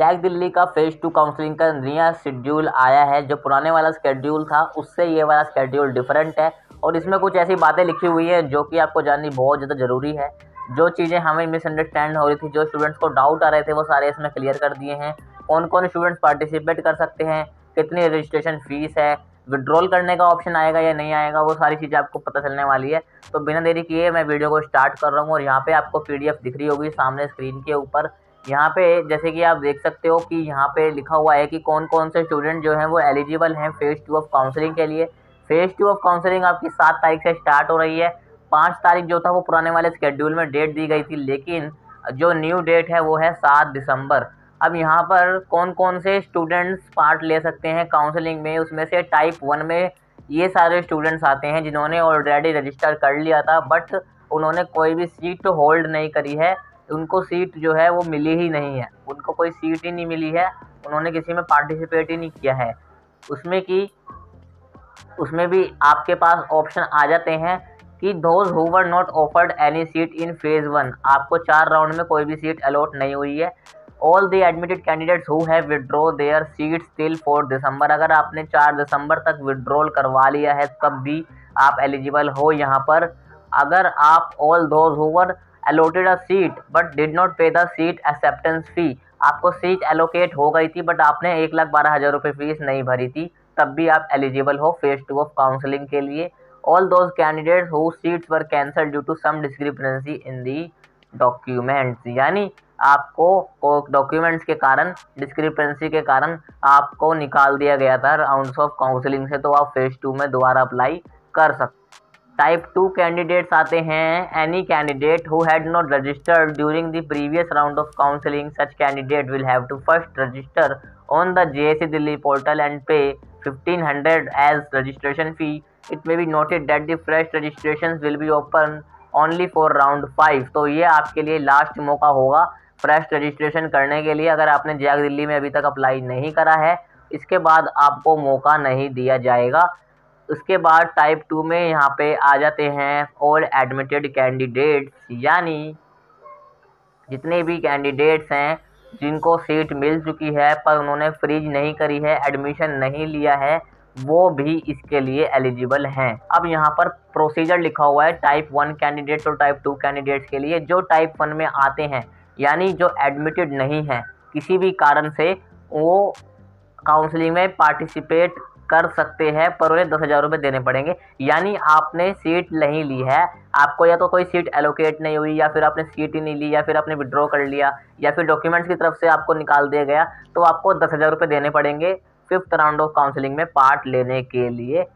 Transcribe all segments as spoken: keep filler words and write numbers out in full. Jack Delhi का phase two counselling का नया शेड्यूल आया है। जो पुराने वाला शेड्यूल था उससे ये वाला शेड्यूल डिफरेंट है और इसमें कुछ ऐसी बातें लिखी हुई है जो कि आपको जाननी बहुत ज़्यादा ज़रूरी है। जो चीज़ें हमें मिसअंडरस्टैंड हो रही थी, जो स्टूडेंट्स को डाउट आ रहे थे, वो सारे इसमें क्लियर कर दिए हैं। कौन कौन स्टूडेंट्स पार्टिसिपेट कर सकते हैं, कितनी रजिस्ट्रेशन फ़ीस है, विड्रॉल करने का ऑप्शन आएगा या नहीं आएगा, वो सारी चीज़ें आपको पता चलने वाली है। तो बिना देरी किए मैं वीडियो को स्टार्ट कर रहा हूँ और यहाँ पे आपको पीडीएफ दिख रही होगी सामने स्क्रीन के ऊपर। यहाँ पे जैसे कि आप देख सकते हो कि यहाँ पे लिखा हुआ है कि कौन कौन से स्टूडेंट जो हैं वो एलिजिबल हैं फेज़ टू ऑफ काउंसलिंग के लिए। फेज़ टू ऑफ काउंसलिंग आपकी सात तारीख से स्टार्ट हो रही है। पाँच तारीख जो था वो पुराने वाले शेड्यूल में डेट दी गई थी, लेकिन जो न्यू डेट है वो है सात दिसंबर। अब यहाँ पर कौन कौन से स्टूडेंट्स पार्ट ले सकते हैं काउंसलिंग में, उसमें से टाइप वन में ये सारे स्टूडेंट्स आते हैं जिन्होंने ऑलरेडी रजिस्टर कर लिया था बट उन्होंने कोई भी सीट होल्ड नहीं करी है। उनको सीट जो है वो मिली ही नहीं है, उनको कोई सीट ही नहीं मिली है, उन्होंने किसी में पार्टिसिपेट ही नहीं किया है। उसमें कि उसमें भी आपके पास ऑप्शन आ जाते हैं कि those who were not offered any seat in phase one, आपको चार राउंड में कोई भी सीट अलॉट नहीं हुई है। All the admitted candidates who have withdraw their seats till four December, अगर आपने चार दिसंबर तक विड्रॉल करवा लिया है तब भी आप एलिजिबल हो। यहाँ पर अगर आप all those who were allotted a seat but did not pay the seat acceptance fee, आपको सीट एलोकेट हो गई थी बट आपने एक लाख बारह हज़ार रुपये फ़ीस नहीं भरी थी, तब भी आप एलिजिबल हो फेज़ टू ऑफ काउंसलिंग के लिए। All those candidates who seats were cancel due to some discrepancy in the documents, यानी आपको डॉक्यूमेंट्स के कारण, डिस्क्रिपेंसी के कारण आपको निकाल दिया गया था राउंड्स ऑफ काउंसलिंग से, तो आप फेज़ टू में दोबारा अप्लाई कर सकते। टाइप टू कैंडिडेट्स आते हैं, any candidate who had not registered during the previous round of counselling, such candidate will have to first register on the JAC Delhi portal and pay fifteen hundred as registration fee. It may be noted that the fresh registration will be open only for round five, तो ये आपके लिए last मौका होगा fresh registration करने के लिए। अगर आपने जैक दिल्ली में अभी तक अप्लाई नहीं करा है, इसके बाद आपको मौका नहीं दिया जाएगा। उसके बाद टाइप टू में यहाँ पे आ जाते हैं ऑल एडमिटेड कैंडिडेट्स, यानी जितने भी कैंडिडेट्स हैं जिनको सीट मिल चुकी है पर उन्होंने फ्रीज नहीं करी है, एडमिशन नहीं लिया है, वो भी इसके लिए एलिजिबल हैं। अब यहाँ पर प्रोसीजर लिखा हुआ है टाइप वन कैंडिडेट्स और टाइप टू कैंडिडेट्स के लिए। जो टाइप वन में आते हैं यानी जो एडमिटेड नहीं है किसी भी कारण से, वो काउंसलिंग में पार्टिसिपेट कर सकते हैं पर उन्हें दस हज़ार रुपये देने पड़ेंगे। यानी आपने सीट नहीं ली है, आपको या तो कोई सीट एलोकेट नहीं हुई, या फिर आपने सीट ही नहीं ली, या फिर आपने विड्रॉ कर लिया, या फिर डॉक्यूमेंट्स की तरफ से आपको निकाल दिया गया, तो आपको दस हज़ार रुपये देने पड़ेंगे फिफ्थ राउंड ऑफ काउंसलिंग में पार्ट लेने के लिए।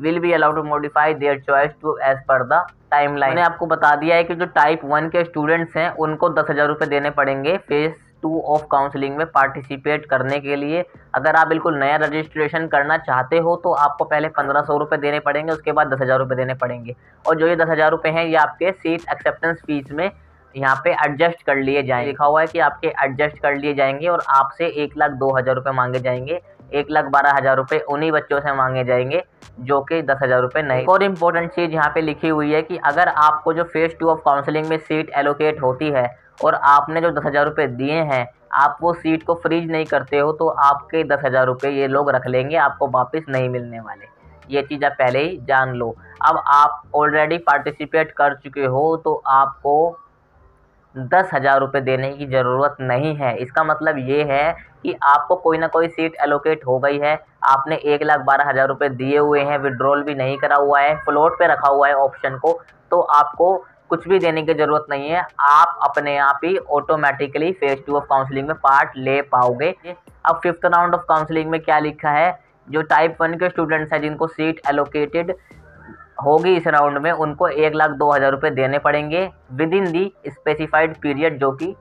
Will be allowed to modify their choice to as per the time line. मैंने आपको बता दिया है कि जो टाइप वन के स्टूडेंट्स हैं उनको दस हज़ार रुपये देने पड़ेंगे फेज़ टू ऑफ काउंसलिंग में पार्टिसिपेट करने के लिए। अगर आप बिल्कुल नया रजिस्ट्रेशन करना चाहते हो तो आपको पहले पंद्रह सौ रुपये देने पड़ेंगे, उसके बाद दस हज़ार रुपये देने पड़ेंगे। और जो ये दस हज़ार रुपये हैं ये आपके सीट एक्सेप्टेंस फीस में यहाँ पे एडजस्ट कर लिए जाएंगे। लिखा हुआ है कि आपके एडजस्ट कर लिए जाएंगे और आपसे एक लाख दो हज़ार रुपये मांगे जाएंगे, एक लाख बारह हज़ार रुपये उन्हीं बच्चों से मांगे जाएंगे जो कि दस हज़ार रुपये नहीं। और इम्पोर्टेंट चीज़ यहाँ पे लिखी हुई है कि अगर आपको जो फेज़ टू ऑफ काउंसलिंग में सीट एलोकेट होती है और आपने जो दस हज़ार रुपये दिए हैं आप वो सीट को फ्रीज नहीं करते हो, तो आपके दस हज़ार रुपये ये लोग रख लेंगे, आपको वापस नहीं मिलने वाले। ये चीज़ आप पहले ही जान लो। अब आप ऑलरेडी पार्टिसिपेट कर चुके हो तो आपको दस हज़ार रुपये देने की ज़रूरत नहीं है। इसका मतलब ये है कि आपको कोई ना कोई सीट एलोकेट हो गई है, आपने एक लाख बारह हज़ार रुपये दिए हुए हैं, विड्रॉल भी नहीं करा हुआ है, फ्लोट पे रखा हुआ है ऑप्शन को, तो आपको कुछ भी देने की ज़रूरत नहीं है। आप अपने आप ही automatically phase two of counselling में पार्ट ले पाओगे। अब फिफ्थ राउंड ऑफ काउंसलिंग में क्या लिखा है, जो टाइप वन के स्टूडेंट्स हैं जिनको सीट एलोकेटेड होगी इस राउंड में, उनको एक लाख दो हज़ार रुपये देने पड़ेंगे within the specified period जो कि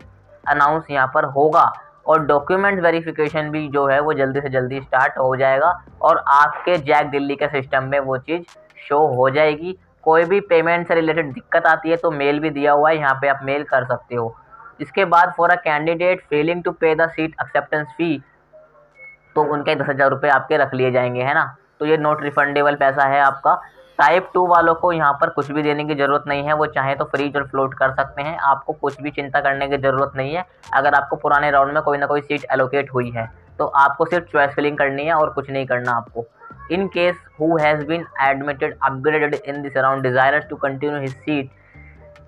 अनाउंस यहाँ पर होगा। और डॉक्यूमेंट वेरिफिकेशन भी जो है वो जल्दी से जल्दी स्टार्ट हो जाएगा और आपके जैक दिल्ली के सिस्टम में वो चीज़ शो हो जाएगी। कोई भी पेमेंट से रिलेटेड दिक्कत आती है तो मेल भी दिया हुआ है, यहाँ पे आप मेल कर सकते हो। इसके बाद for a candidate failing to pay the seat acceptance fee, तो उनके दस हज़ार रुपये आपके रख लिए जाएंगे, है ना। तो ये नॉट रिफंडेबल पैसा है आपका। टाइप टू वालों को यहाँ पर कुछ भी देने की ज़रूरत नहीं है, वो चाहे तो फ्रीज और फ्लोट कर सकते हैं, आपको कुछ भी चिंता करने की ज़रूरत नहीं है। अगर आपको पुराने राउंड में कोई ना कोई सीट एलोकेट हुई है तो आपको सिर्फ चॉइस फिलिंग करनी है और कुछ नहीं करना आपको। In case who has been admitted upgraded in this round desires to continue his seat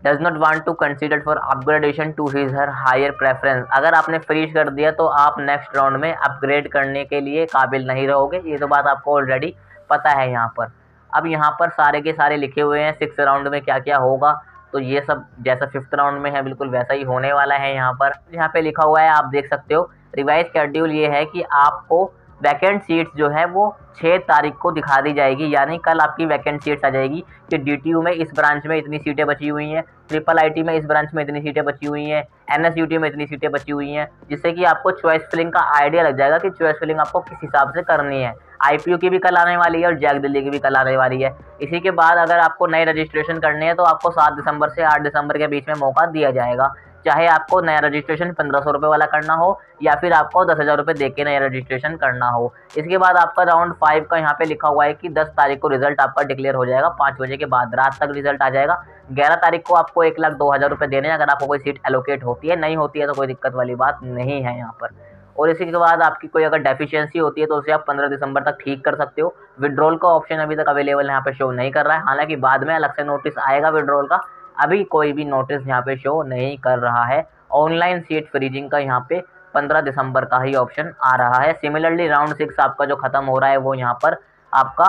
does not want to consider for upgradation to his her higher preference. अगर आपने फ्रीज कर दिया तो आप नेक्स्ट राउंड में अपग्रेड करने के लिए काबिल नहीं रहोगे, ये तो बात आपको ऑलरेडी पता है। यहाँ पर अब यहाँ पर सारे के सारे लिखे हुए हैं सिक्स राउंड में क्या क्या होगा, तो ये सब जैसा फिफ्थ राउंड में है बिल्कुल वैसा ही होने वाला है। यहाँ पर यहाँ पे लिखा हुआ है, आप देख सकते हो। रिवाइज शेड्यूल ये है कि आपको वैकेंट सीट्स जो है वो छः तारीख को दिखा दी जाएगी, यानी कल आपकी वैकेंट सीट्स आ जाएगी कि डीटीयू में इस ब्रांच में इतनी सीटें बची हुई हैं, ट्रिपल आईटी में इस ब्रांच में इतनी सीटें बची हुई हैं, एनएसयूटी में इतनी सीटें बची हुई हैं, जिससे कि आपको चॉइस फिलिंग का आइडिया लग जाएगा कि चॉइस फिलिंग आपको किस हिसाब से करनी है। आईपीयू की भी कल आने वाली है और जैक दिल्ली की भी कल आने वाली है। इसी के बाद अगर आपको नए रजिस्ट्रेशन करने हैं तो आपको सात दिसंबर से आठ दिसंबर के बीच में मौका दिया जाएगा, चाहे आपको नया रजिस्ट्रेशन पंद्रह सौ रुपये वाला करना हो या फिर आपको दस हज़ार रुपये दे के नया रजिस्ट्रेशन करना हो। इसके बाद आपका राउंड फाइव का यहाँ पे लिखा हुआ है कि दस तारीख को रिजल्ट आपका डिक्लेयर हो जाएगा, पाँच बजे के बाद रात तक रिजल्ट आ जाएगा। ग्यारह तारीख को आपको एक लाख दो हज़ार रुपये देने हैं अगर आपको कोई सीट एलोकेट होती है, नहीं होती है तो कोई दिक्कत वाली बात नहीं है यहाँ पर। और इसी के बाद आपकी कोई अगर डेफिशिएंसी होती है तो उसे आप पंद्रह दिसंबर तक ठीक कर सकते हो। विड्रॉल का ऑप्शन अभी तक अवेलेबल यहाँ पर शो नहीं कर रहा है, हालाँकि बाद में अलग से नोटिस आएगा विड्रॉल का, अभी कोई भी नोटिस यहाँ पे शो नहीं कर रहा है। ऑनलाइन सीट फ्रीजिंग का यहाँ पे पंद्रह दिसंबर का ही ऑप्शन आ रहा है। सिमिलरली राउंड सिक्स आपका जो ख़त्म हो रहा है वो यहाँ पर आपका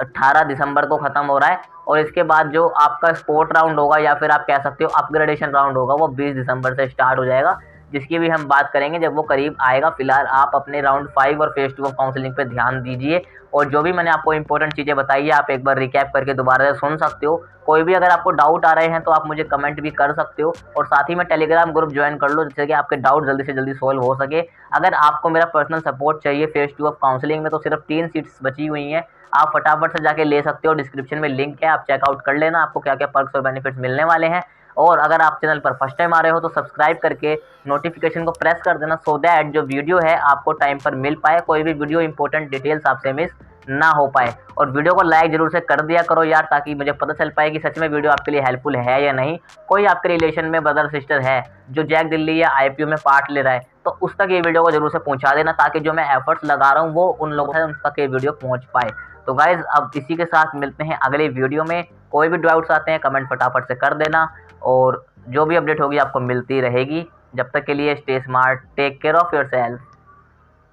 अठारह दिसंबर को ख़त्म हो रहा है, और इसके बाद जो आपका स्पोर्ट राउंड होगा या फिर आप कह सकते हो अपग्रेडेशन राउंड होगा वो बीस दिसंबर से स्टार्ट हो जाएगा, जिसकी भी हम बात करेंगे जब वो करीब आएगा। फिलहाल आप अपने राउंड फाइव और फेज़ टू ऑफ काउंसलिंग पे ध्यान दीजिए, और जो भी मैंने आपको इंपॉर्टेंट चीज़ें बताई है आप एक बार रिकैप करके दोबारा से सुन सकते हो। कोई भी अगर आपको डाउट आ रहे हैं तो आप मुझे कमेंट भी कर सकते हो, और साथ ही में टेलीग्राम ग्रुप ज्वाइन कर लो जिससे कि आपके डाउट जल्दी से जल्दी सॉल्व हो सके। अगर आपको मेरा पर्सनल सपोर्ट चाहिए फेज़ टू ऑफ काउंसलिंग में तो सिर्फ तीन सीट्स बची हुई हैं, आप फटाफट से जाके ले सकते हो। डिस्क्रिप्शन में लिंक है, आप चेकआउट कर लेना आपको क्या क्या पर्क्स और बेनिफिट्स मिलने वाले हैं। और अगर आप चैनल पर फर्स्ट टाइम आ रहे हो तो सब्सक्राइब करके नोटिफिकेशन को प्रेस कर देना, सो दैट जो वीडियो है आपको टाइम पर मिल पाए, कोई भी वीडियो इंपॉर्टेंट डिटेल्स आपसे मिस ना हो पाए। और वीडियो को लाइक जरूर से कर दिया करो यार, ताकि मुझे पता चल पाए कि सच में वीडियो आपके लिए हेल्पफुल है या नहीं। कोई आपके रिलेशन में ब्रदर सिस्टर है जो जैक दिल्ली या आई पी यू में पार्ट ले रहा है तो उस तक ये वीडियो को जरूर से पहुंचा देना, ताकि जो मैं एफर्ट्स लगा रहा हूँ वो उन लोगों से उन तक ये वीडियो पहुँच पाए। तो गाइज़ अब इसी के साथ मिलते हैं अगले वीडियो में। कोई भी डाउट्स आते हैं कमेंट फटाफट से कर देना, और जो भी अपडेट होगी आपको मिलती रहेगी। जब तक के लिए stay smart, take care of yourself,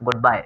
good bye.